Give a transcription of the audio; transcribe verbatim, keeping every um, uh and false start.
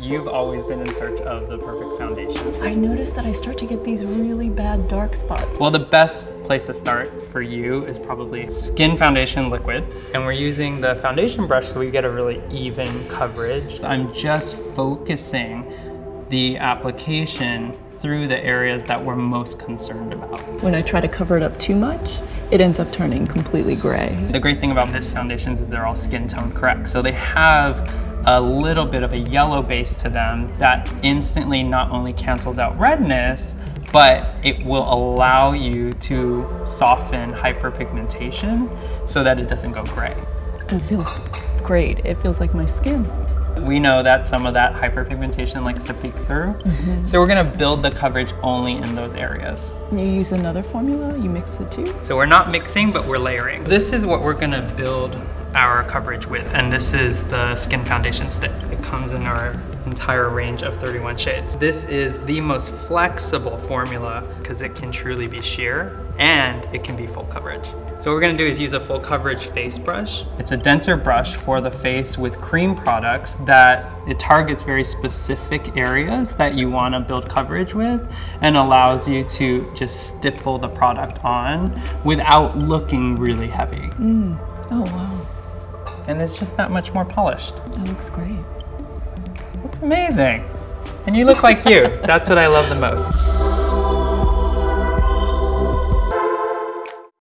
you've always been in search of the perfect foundation. I noticed that I start to get these really bad dark spots. Well, the best place to start for you is probably Skin Foundation Liquid. And we're using the foundation brush so we get a really even coverage. I'm just focusing the application through the areas that we're most concerned about. When I try to cover it up too much, it ends up turning completely gray. The great thing about this foundation is that they're all skin tone correct. So they have a little bit of a yellow base to them that instantly not only cancels out redness, but it will allow you to soften hyperpigmentation so that it doesn't go gray. It feels great. It feels like my skin. We know that some of that hyperpigmentation likes to peek through. Mm-hmm. So we're gonna build the coverage only in those areas. You use another formula, you mix it too? So we're not mixing, but we're layering. This is what we're gonna build our coverage with, and this is the Skin Foundation Stick. It comes in our entire range of thirty-one shades. This is the most flexible formula because it can truly be sheer and it can be full coverage. So what we're gonna do is use a full coverage face brush. It's a denser brush for the face with cream products that it targets very specific areas that you wanna build coverage with and allows you to just stipple the product on without looking really heavy. Mm. Oh, wow. And it's just that much more polished. That looks great. It's amazing. And you look like you. That's what I love the most.